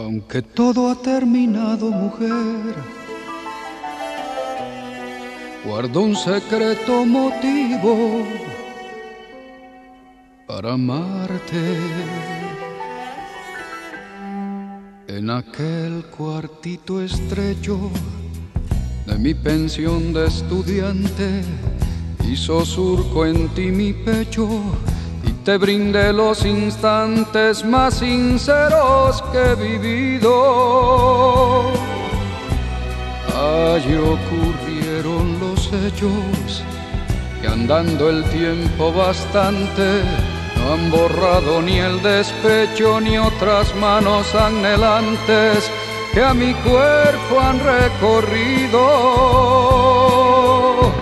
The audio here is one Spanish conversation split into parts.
Aunque todo ha terminado, mujer, guardo un secreto motivo para amarte. En aquel cuartito estrecho de mi pensión de estudiante hizo surco en ti mi pecho y te brindé los instantes más sinceros que he vivido. Allí ocurrieron los hechos que andando el tiempo bastante no han borrado ni el despecho ni otras manos anhelantes que a mi cuerpo han recorrido.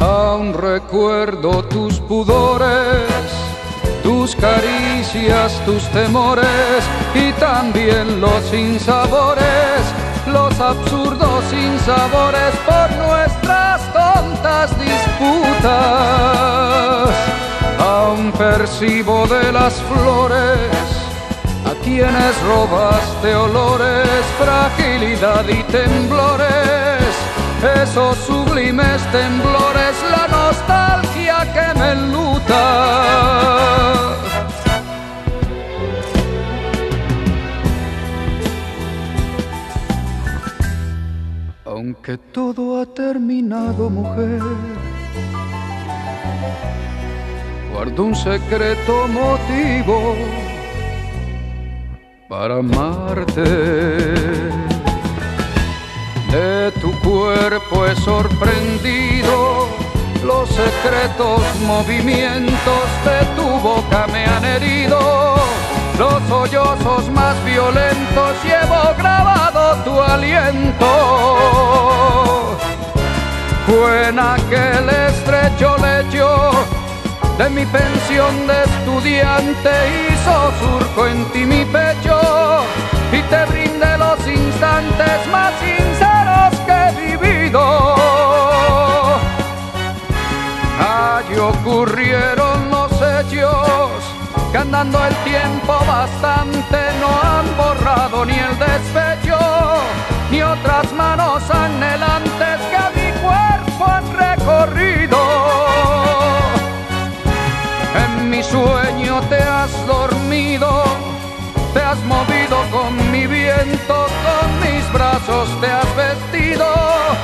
Aún recuerdo tus pudores, tus caricias, tus temores y también los sinsabores, los absurdos sinsabores por nuestras tontas disputas. Aún percibo de las flores a quienes robaste olores, fragilidad y temblores, esos sublimes temblores, la nostalgia que me enluta. Aunque todo ha terminado, mujer, guardo un secreto motivo para amarte. De tu cuerpo he sorprendido los secretos movimientos, de tu boca me han herido los sollozos más violentos, llevo grabado tu aliento. Fue en aquel estrecho lecho de mi pensión de estudiante hizo surco en ti mi pecho y te brindé los instantes más sinceros que he vivido. Allí ocurrieron los hechos que andando el tiempo bastante no han borrado ni el despecho ni otras manos anhelantes que a mi cuerpo han recorrido. En mi sueño te has dormido, te has movido con mi viento, con mis brazos te has vestido,